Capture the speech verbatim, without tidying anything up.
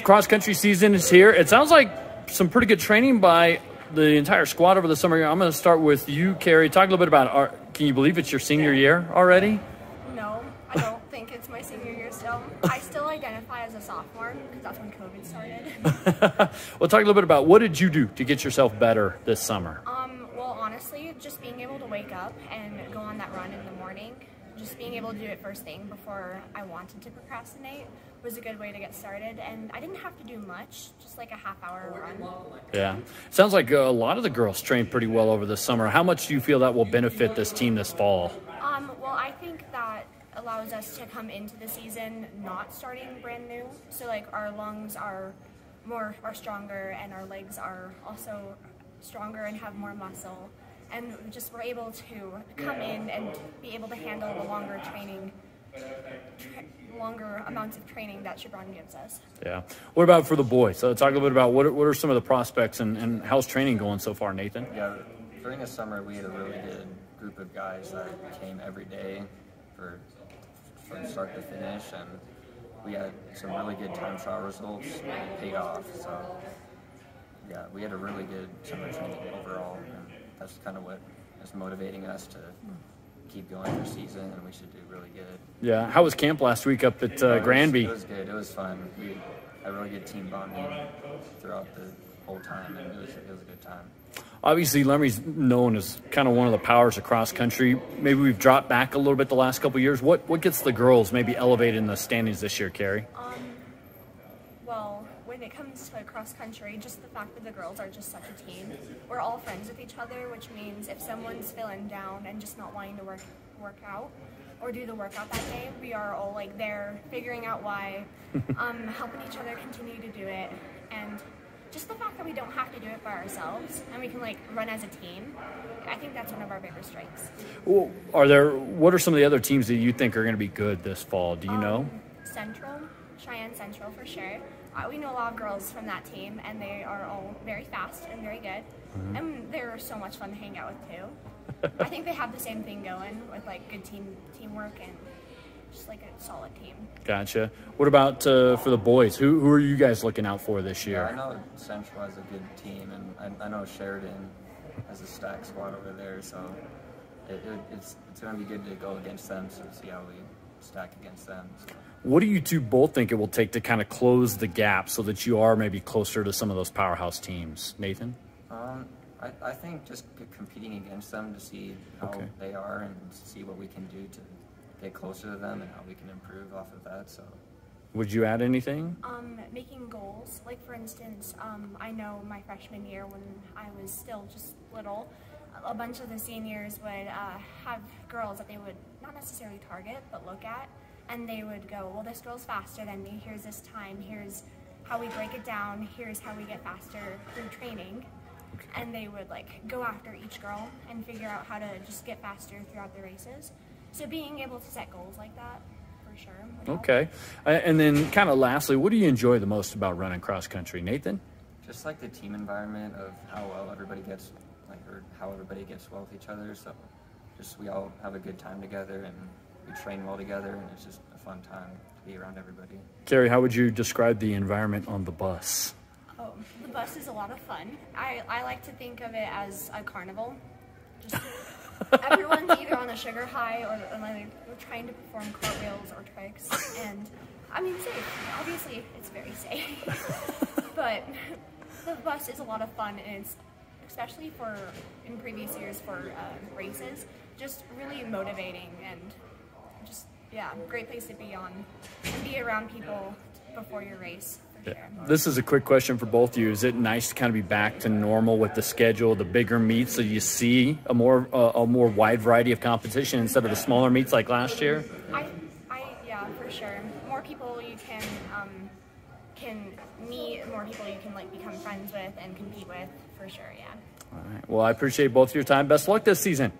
Cross-country season is here. It sounds like some pretty good training by the entire squad over the summer year. I'm going to start with you, Carey. Talk a little bit about it. Are, can you believe it's your senior year already? No, I don't think it's my senior year still. I still identify as a sophomore because that's when COVID started. Well, talk a little bit about what did you do to get yourself better this summer? Um, well, honestly, just being able to wake up and go on that run in the morning. Just being able to do it first thing before I wanted to procrastinate was a good way to get started, and I didn't have to do much, just like a half hour run. Yeah, sounds like a lot of the girls trained pretty well over the summer. How much do you feel that will benefit this team this fall? Um, well, I think that allows us to come into the season not starting brand new, so like our lungs are more are stronger and our legs are also stronger and have more muscle. And just we're able to come in and be able to handle the longer training, tra longer amounts of training that Shebron gives us. Yeah. What about for the boys? So talk a little bit about what are, what are some of the prospects and, and how's training going so far, Nathan? Yeah, during the summer we had a really good group of guys that came every day for from start to finish, and we had some really good time trial results and it paid off. So yeah, we had a really good summer training overall. And that's kind of what is motivating us to keep going for season, and we should do really good. Yeah, how was camp last week up at uh, Granby? It was good. It was fun. We had a really good team bonding throughout the whole time, and it was, it was a good time. Obviously, Lemry's known as kind of one of the powers of cross country. Maybe we've dropped back a little bit the last couple of years. What what gets the girls maybe elevated in the standings this year, Carey? Um, well. When it comes to cross country, just the fact that the girls are just such a team. We're all friends with each other, which means if someone's feeling down and just not wanting to work work out or do the workout that day, we are all like there figuring out why, um, helping each other continue to do it, and just the fact that we don't have to do it by ourselves and we can like run as a team. I think that's one of our bigger strengths. Well, are there? What are some of the other teams that you think are going to be good this fall? Do you um, know? Central, Cheyenne Central for sure. Uh, we know a lot of girls from that team, and they are all very fast and very good. Mm-hmm. And they're so much fun to hang out with too. I think they have the same thing going with like good team teamwork and just like a solid team. Gotcha. What about uh, for the boys? Who who are you guys looking out for this year? Yeah, I know Central has a good team, and I, I know Sheridan has a stacked squad over there. So it, it, it's it's going to be good to go against them. So see how we stack against them. So. What do you two both think it will take to kind of close the gap so that you are maybe closer to some of those powerhouse teams? Nathan? Um, I, I think just competing against them to see how okay. they are and see what we can do to get closer to them and how we can improve off of that. So, would you add anything? Um, making goals. Like, for instance, um, I know my freshman year when I was still just little, a bunch of the seniors would uh, have girls that they would not necessarily target but look at. And they would go, well, this girl's faster than me, here's this time, here's how we break it down, here's how we get faster through training. Okay. And they would like go after each girl and figure out how to just get faster throughout the races. So being able to set goals like that, for sure. Okay. Uh, and then kind of lastly, what do you enjoy the most about running cross country? Nathan? Just like the team environment of how well everybody gets, like, or how everybody gets well with each other. So just we all have a good time together and we train well together, and it's just a fun time to be around everybody. Carey, how would you describe the environment on the bus? Oh, the bus is a lot of fun. I, I like to think of it as a carnival. Just everyone's either on a sugar high or, or like, we're trying to perform cartwheels or tricks. And, I mean, safe. Obviously, it's very safe. But the bus is a lot of fun, and it's, especially for, in previous years, for uh, races, just really motivating and just, yeah, great place to be on and be around people before your race, for sure. Yeah. This is a quick question for both of you. Is it nice to kind of be back to normal with the schedule, the bigger meets, so you see a more uh, a more wide variety of competition instead of the smaller meets like last year? I, I yeah, for sure. More people you can um, can meet, more people you can like become friends with and compete with, for sure, yeah. All right. Well, I appreciate both of your time. Best luck this season.